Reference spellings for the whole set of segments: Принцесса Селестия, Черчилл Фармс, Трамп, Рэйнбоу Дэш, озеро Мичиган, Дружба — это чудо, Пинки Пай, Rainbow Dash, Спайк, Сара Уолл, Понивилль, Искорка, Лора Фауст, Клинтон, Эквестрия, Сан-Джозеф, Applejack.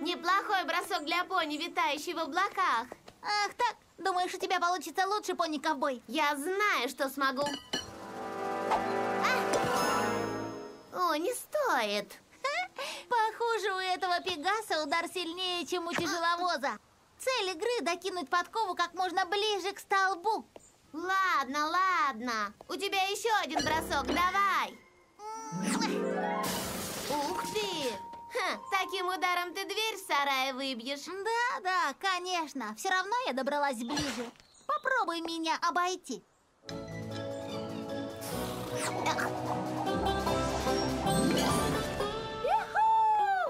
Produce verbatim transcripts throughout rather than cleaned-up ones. Неплохой бросок для пони, витающий в облаках. Ах так, думаешь, у тебя получится лучше, пони-ковбой? Я знаю, что смогу. А! О, не стоит. Похоже, у этого пегаса удар сильнее, чем у тяжеловоза. Цель игры – докинуть подкову как можно ближе к столбу. Ладно, ладно. У тебя еще один бросок, давай. Ух ты! Ха, таким ударом ты дверь в сарае выбьешь. Да, да, конечно. Все равно я добралась ближе. Попробуй меня обойти.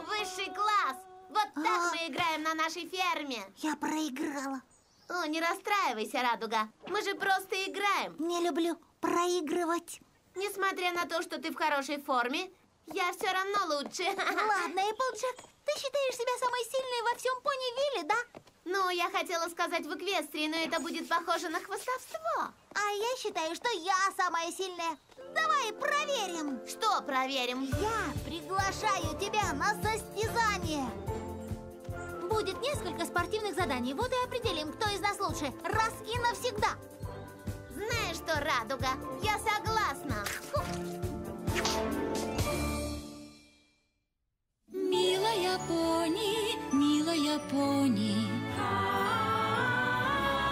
Высший класс! Вот так мы играем на нашей ферме. Я проиграла. О, не расстраивайся, Радуга. Мы же просто играем. Не люблю проигрывать. Несмотря на то, что ты в хорошей форме, я все равно лучше. Ладно, Эпплджек, ты считаешь себя самой сильной во всем Понивилле, да? Ну, я хотела сказать в Эквестрии, но это будет похоже на хвастовство. А я считаю, что я самая сильная. Давай проверим. Что проверим? Я приглашаю тебя на состязание. Будет несколько спортивных заданий. Вот и определим, кто из нас лучше. Раз и навсегда. Знаешь что, Радуга, я согласна. Милая пони, милая пони,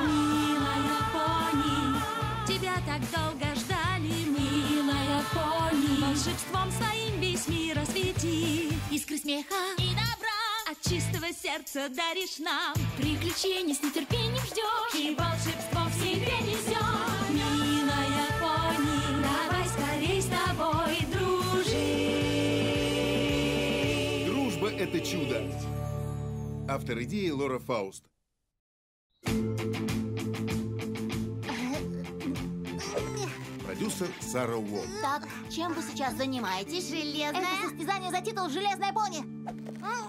милая пони, тебя так долго ждали, милая пони. Волшебством своим весь мир освети, искры смеха и добра от чистого сердца даришь нам. Приключений с нетерпением ждешь и волшебство в себе несешь. Милая пони, давай скорей с тобой дружить. Дружба — это чудо. Автор идеи Лора Фауст. Продюсер Сара Уолл. Так, чем вы сейчас занимаетесь? Железное... Это состязание за титул «Железная пони».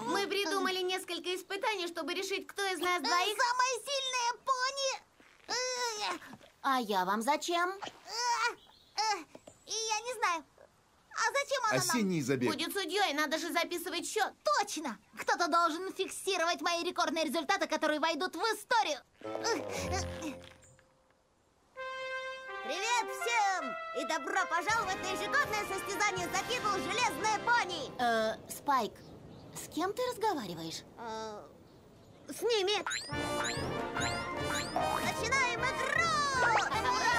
Мы придумали несколько испытаний, чтобы решить, кто из нас двоих... Самая сильная пони! А я вам зачем? Я не знаю. А зачем она нам? Осенний забег. Будет судьей, надо же записывать счет. Точно! Кто-то должен фиксировать мои рекордные результаты, которые войдут в историю. Привет всем! И добро пожаловать на ежегодное состязание за титул «Железная пони». Э, Спайк, с кем ты разговариваешь? Э, с ними. Начинаем игру! Ура!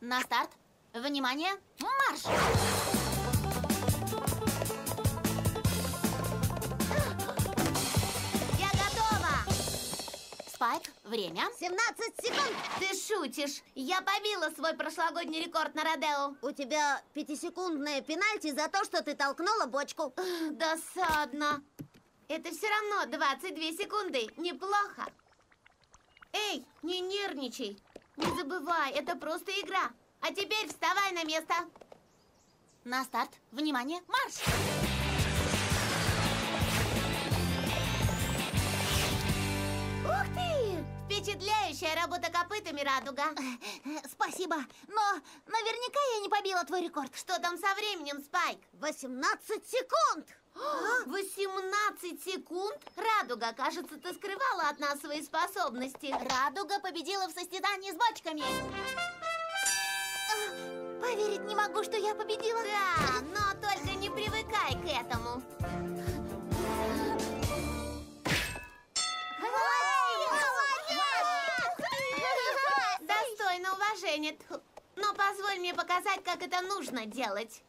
На старт. Внимание, марш! Спайк, время. семнадцать секунд. Ты шутишь. Я побила свой прошлогодний рекорд на Родео. У тебя пятисекундное пенальти за то, что ты толкнула бочку. Досадно. Это все равно двадцать две секунды. Неплохо. Эй, не нервничай. Не забывай, это просто игра. А теперь вставай на место. На старт. Внимание, марш! Ух ты! Впечатляющая работа копытами, Радуга. Спасибо, но наверняка я не побила твой рекорд. Что там со временем, Спайк? восемнадцать секунд! восемнадцать секунд? Радуга, кажется, ты скрывала от нас свои способности. Радуга победила в состязании с бочками. Поверить не могу, что я победила. Да, но только не привыкай к этому. Достойно уважения. Но позволь мне показать, как это нужно делать.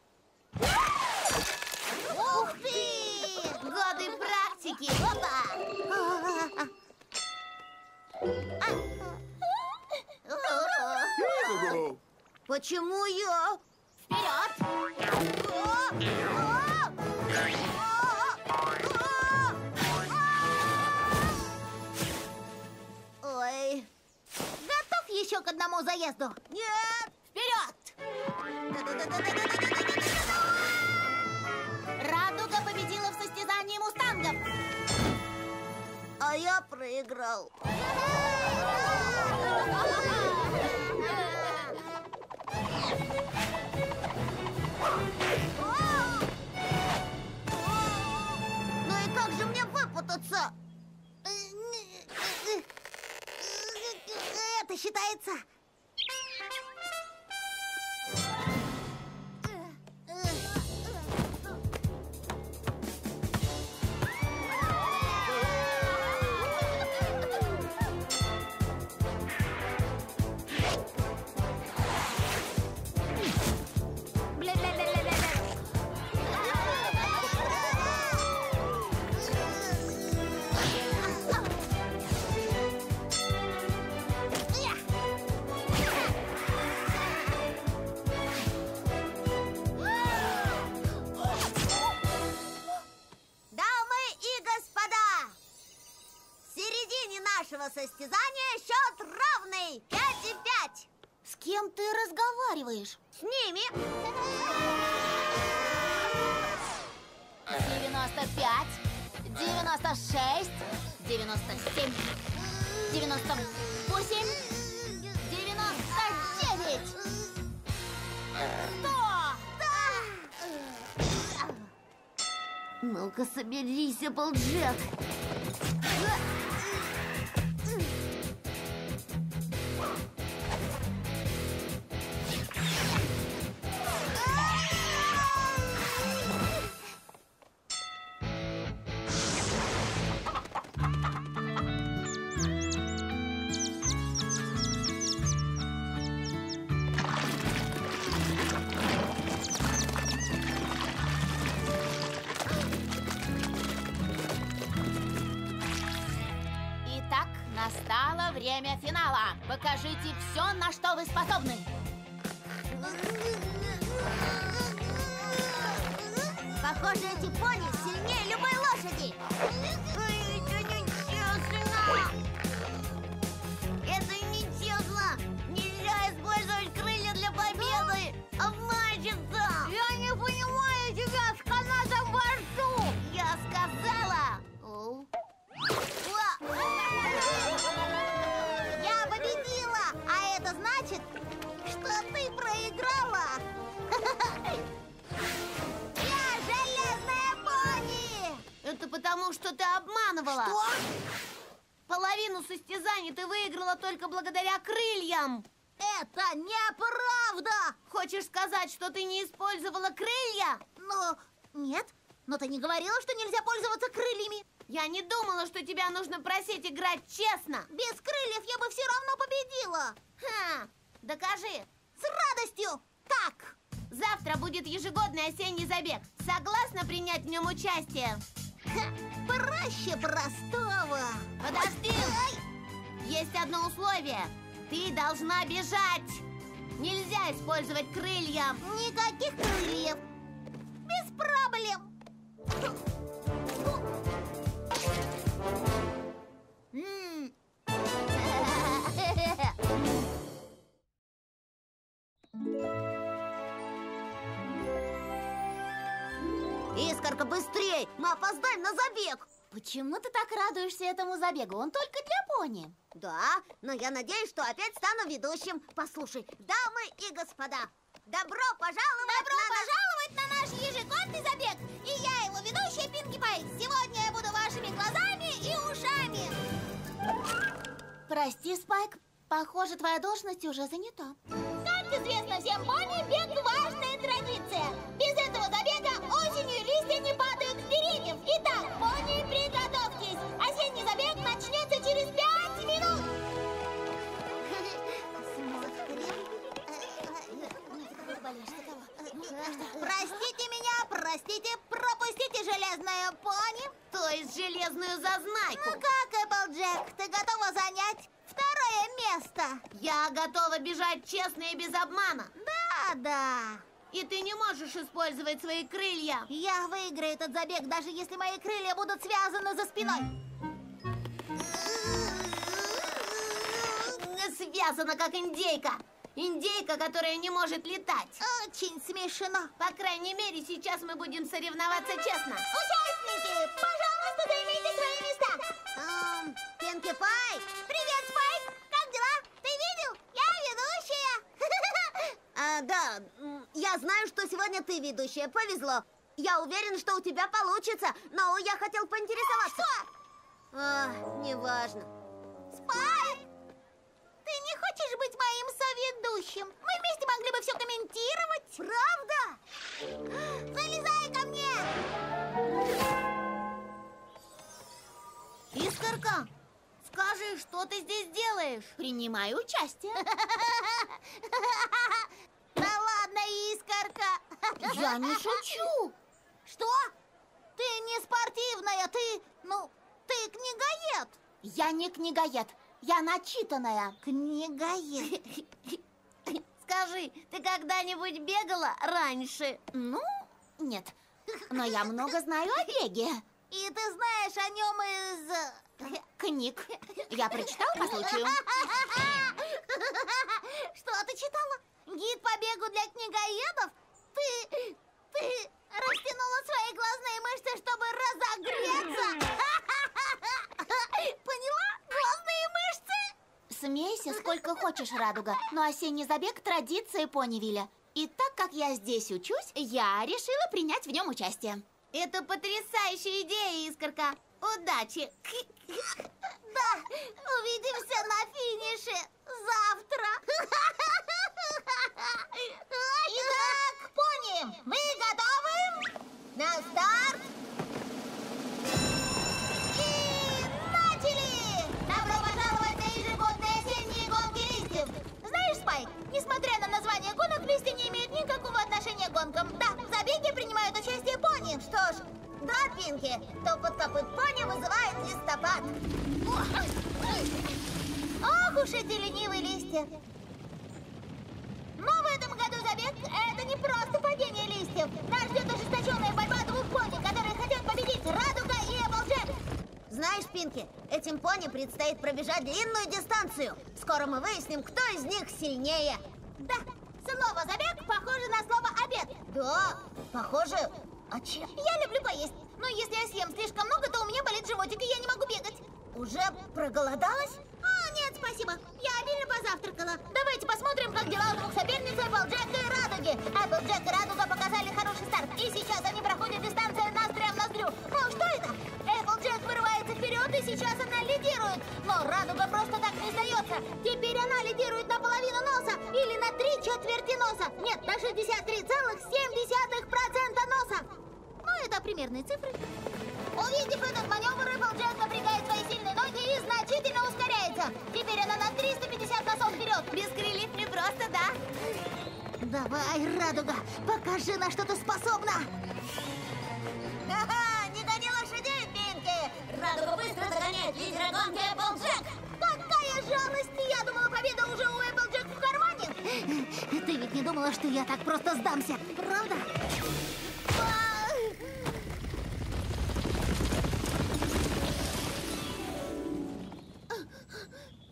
Ух ты! Годы практики. Опа! Почему я? Вперед! Еще к одному заезду. Нет! Вперед! Радуга победила в состязании мустангов. А я проиграл. просчитается. Состязание, счет равный. пять и пять. С кем ты разговариваешь? С ними. девяносто пять, девяносто шесть, девяносто семь, девяносто восемь, девяносто девять, сто. Ну-ка, соберись, Applejack. Настало время финала. Покажите все, на что вы способны. Похоже, эти пони сильнее любой лошади. Это нечестно! Это нечестно! Нельзя использовать крылья для победы! Обманщица! Я не понимаю тебя с канатом во рту! Я сказала! Я победила, а это значит, что ты проиграла. Я железная пони! Это потому, что ты обманывала. Что? Половину состязаний ты выиграла только благодаря крыльям. Это неправда! Хочешь сказать, что ты не использовала крылья? Ну, нет. Но ты не говорила, что нельзя пользоваться крыльями. Я не думала, что тебя нужно просить играть честно. Без крыльев я бы все равно победила. Ха, докажи. С радостью. Так. Завтра будет ежегодный осенний забег. Согласна принять в нем участие? Ха, проще простого. Подожди. Ой. Есть одно условие. Ты должна бежать. Нельзя использовать крылья. Никаких крыльев. Без проблем. Искорка, быстрей! Мы опоздаем на забег! Почему ты так радуешься этому забегу? Он только для пони. Да, но я надеюсь, что опять стану ведущим. Послушай, дамы и господа, добро пожаловать, добро на... пожаловать на наш ежегодный забег! И я, его ведущая, Pinkie Pie. Сегодня я буду вашими глазами и ушами. Прости, Спайк, похоже, твоя должность уже занята. Как известно всем пони, бег — важная традиция. Без этого забега осенью листья не падают с деревьев. Итак, пони, приготовьтесь. Осенний забег начнется через пять минут. Простите меня, простите, пропустите железную пони. То есть железную зазнайку. Ну как, Applejack, ты готова занять второе место? Я готова бежать честно и без обмана. Да, да. И ты не можешь использовать свои крылья. Я выиграю этот забег, даже если мои крылья будут связаны за спиной. Связана, как индейка. Индейка, которая не может летать. Очень смешно. По крайней мере, сейчас мы будем соревноваться честно. Участники, пожалуйста, займите свои места. Эм, Pinkie Pie. Привет, Спайк. Как дела? Ты видел? Я ведущая. А, да, я знаю, что сегодня ты ведущая. Повезло. Я уверен, что у тебя получится, но я хотел поинтересоваться. Что? А, неважно. Спайк, ты не хочешь Что ты здесь делаешь? Принимаю участие. Да ладно, искорка. Я не шучу. Что? Ты не спортивная, ты, ну, ты книгоед. Я не книгоед, я начитанная. Книгоед. Скажи, ты когда-нибудь бегала раньше? Ну, нет. Но я много знаю о беге. И ты знаешь о нем из... книг. Я прочитала по случаю. Что ты читала? Гид по бегу для книгоедов? Ты... ты... растянула свои глазные мышцы, чтобы разогреться. Поняла? Глазные мышцы? Смейся сколько хочешь, Радуга. Но осенний забег – традиция Понивиля. И так как я здесь учусь, я решила принять в нем участие. Это потрясающая идея, Искорка. Удачи. Да, увидимся на финише завтра. Итак, пони, мы готовы? На старт! И начали! Добро пожаловать на ежегодные осенние гонки листьев. Знаешь, Спайк, несмотря на название гонок, листья не имеют никакого отношения к гонкам. Да, в забеге принимают участие пони. Что ж, да, Пинки, топот копыт пони вызывает листопад. Ох уж эти ленивые листья. Но в этом году забег – это не просто падение листьев. Нас ждет ожесточенная борьба двух пони, которые хотят победить Радуга и Applejack. Знаешь, Пинки, этим пони предстоит пробежать длинную дистанцию. Скоро мы выясним, кто из них сильнее. Да, снова забег, похоже на слово «обед». Да, похоже. А че? Я люблю поесть, но если я съем слишком много, то у меня болит животик, и я не могу бегать. Уже проголодалась? О, нет, спасибо. Я обильно позавтракала. Давайте посмотрим, как дела у двух соперниц Applejack и Радуги. Applejack и Радуга показали хороший старт, и сейчас они проходят дистанцию ноздря в ноздрю. Ну, что это? Applejack вырывается вперед, и сейчас она лидирует. Но Радуга просто так не сдается. Теперь она лидирует на половину носа или на три четверти носа. Нет, на шестьдесят три целых семь десятых процента носа. Ну, это примерные цифры. Увидев этот маневр, Applejack напрягает свои сильные ноги и значительно ускоряется. Теперь она на триста пятьдесят носов вперед. Без крыльев не просто, да? Давай, Радуга, покажи, на что ты способна. Ага, не гони лошадей, Пинки. Радуга быстро догоняет лидера гонки Applejack. Какая жалость! Я думала, победа уже у Applejack в кармане. Ты ведь не думала, что я так просто сдамся, правда?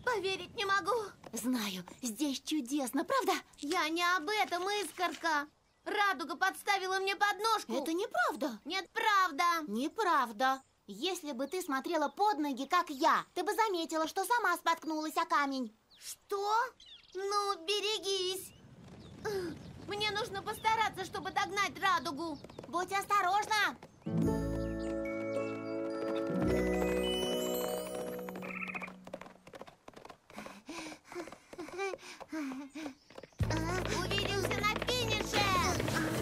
Поверить не могу. Знаю, здесь чудесно, правда? Я не об этом, Искорка. Радуга подставила мне подножку. Это неправда. Нет, правда. Неправда. Если бы ты смотрела под ноги, как я, ты бы заметила, что сама споткнулась о камень. Что? Ну, берегись. Мне нужно постараться, чтобы догнать Радугу. Будь осторожна. Увидимся на финише!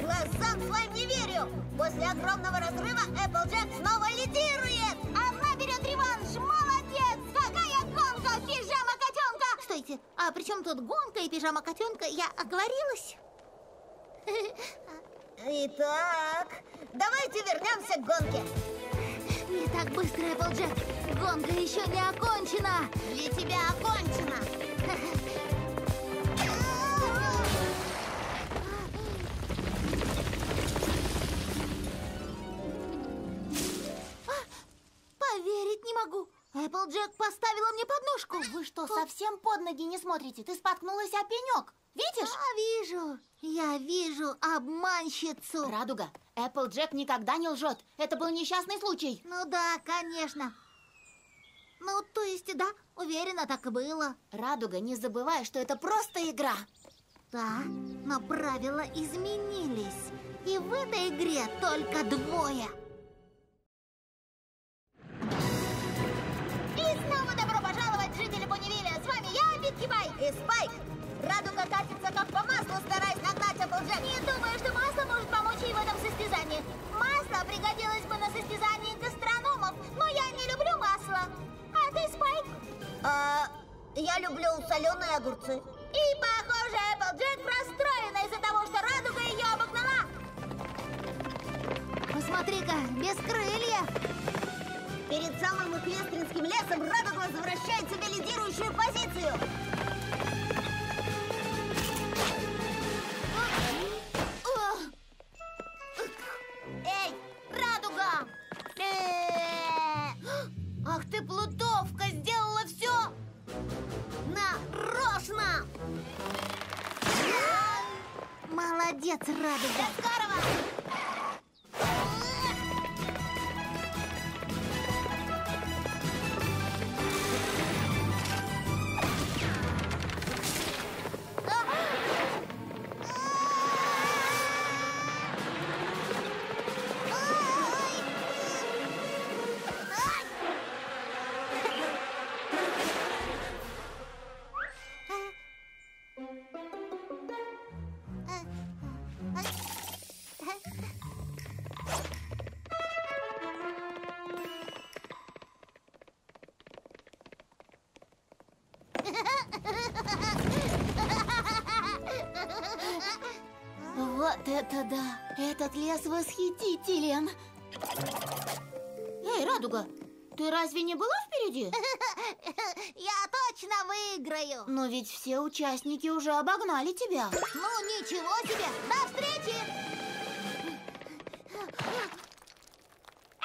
Глазам своим не верю! После огромного разрыва Applejack снова лидирует! Она берет реванш! Молодец! Какая гонка! Пижама котенка! Стойте, а при чем тут гонка и пижама котенка? Я оговорилась? Итак, давайте вернемся к гонке! Не так быстро, Applejack! Гонка еще не окончена! Для тебя окончена! Поверить не могу. Applejack поставила мне подножку. Вы что, совсем под ноги не смотрите? Ты споткнулась о пенек. Видишь? Я вижу. Я вижу обманщицу. Радуга, Applejack никогда не лжет. Это был несчастный случай. Ну да, конечно. Ну, то есть, да, уверена, так и было. Радуга, не забывай, что это просто игра. Да, но правила изменились. И в этой игре только двое. Pinkie Pie и Спайк. Радуга катится как по маслу, стараясь нагнать Applejack. Не думаю, что масло может помочь ей в этом состязании. Масло пригодилось бы на состязании гастрономов, но я не люблю масло. А ты, Спайк? Я люблю соленые огурцы. И, похоже, Applejack расстроена из-за того, что радуга ее обогнала. Посмотри-ка, без крыльев. Перед самым эквестринским лесом радуга возвращает себе лидирующую позицию. Эй, радуга! Ах ты, плутовка, сделала все нарочно! Молодец, радуга! До скорого! Это да! Этот лес восхитителен! Эй, радуга, ты разве не была впереди? Я точно выиграю! Но ведь все участники уже обогнали тебя! Ну ничего себе! До встречи!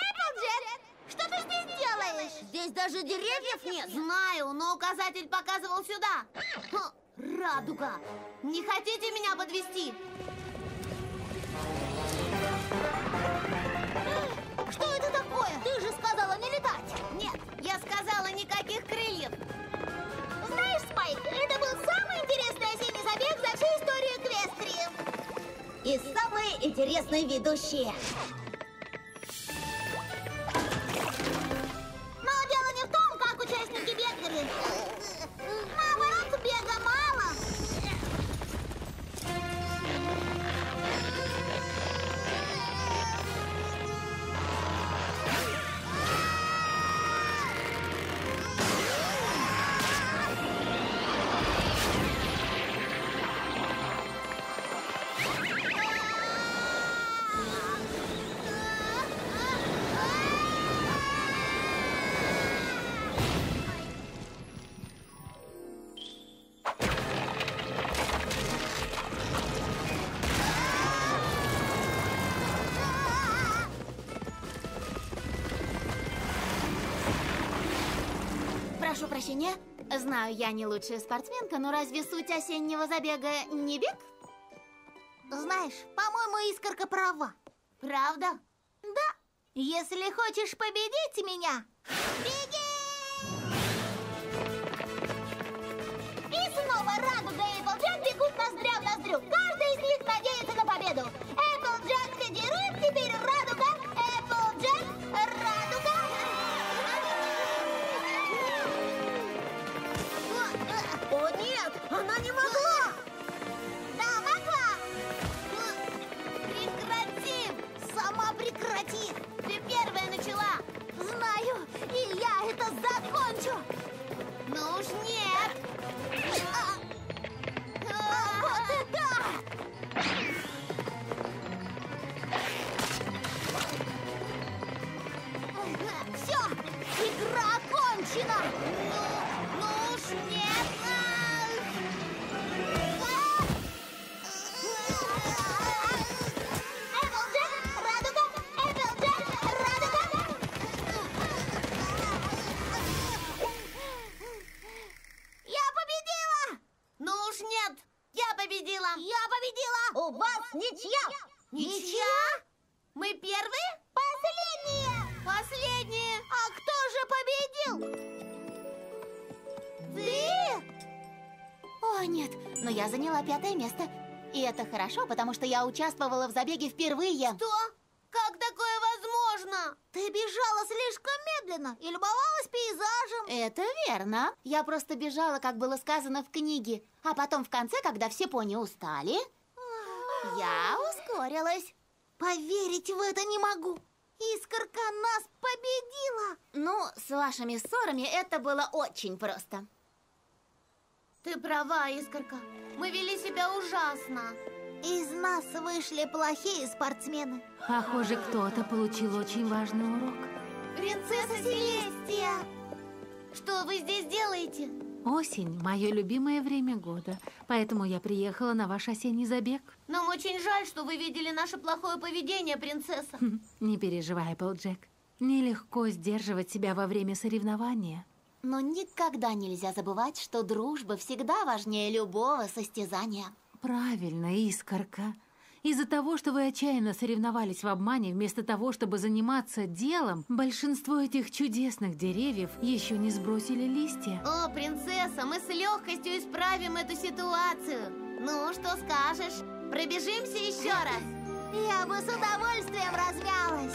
Applejack, что ты здесь делаешь? Здесь даже деревьев нет! Знаю, но указатель показывал сюда! Радуга, не хотите меня подвести? Что это такое? Ты же сказала не летать! Нет, я сказала никаких крыльев! Знаешь, Спайк, это был самый интересный осенний забег за всю историю Эквестрии! И самые интересные ведущие! Мало дело не в том, как участники бегали! Наоборот, бега мало! Прошу прощения. Знаю, я не лучшая спортсменка, но разве суть осеннего забега не бег? Знаешь, по-моему, Искорка права. Правда? Да. Если хочешь победить меня, беги! И снова Радуга и Applejack бегут ноздря в ноздрю. Каждый из них надеется на победу. Applejack лидирует, теперь Радуга. Applejack, Радуга. О, нет! Она не могла! Да, могла! Прекратим! Сама прекрати! Ты первая начала! Знаю! И я это закончу! Ну уж нет! А, а, вот и да! Все! Игра окончена! Ну, ну уж нет! Я заняла пятое место. И это хорошо, потому что я участвовала в забеге впервые. Что? Как такое возможно? Ты бежала слишком медленно и любовалась пейзажем. Это верно. Я просто бежала, как было сказано в книге. А потом в конце, когда все пони устали, я ускорилась. Поверить в это не могу. Искорка нас победила. Ну, с вашими ссорами это было очень просто. Ты права, Искорка. Мы вели себя ужасно. Из нас вышли плохие спортсмены. Похоже, кто-то получил очень важный урок. Принцесса Селестия! Что вы здесь делаете? Осень – мое любимое время года, поэтому я приехала на ваш осенний забег. Нам очень жаль, что вы видели наше плохое поведение, принцесса. Не переживай, Эпплджек. Нелегко сдерживать себя во время соревнования. Но никогда нельзя забывать, что дружба всегда важнее любого состязания. Правильно, Искорка. Из-за того, что вы отчаянно соревновались в обмане, вместо того, чтобы заниматься делом, большинство этих чудесных деревьев еще не сбросили листья. О, принцесса, мы с легкостью исправим эту ситуацию. Ну, что скажешь? Пробежимся еще раз. Я бы с удовольствием размялась.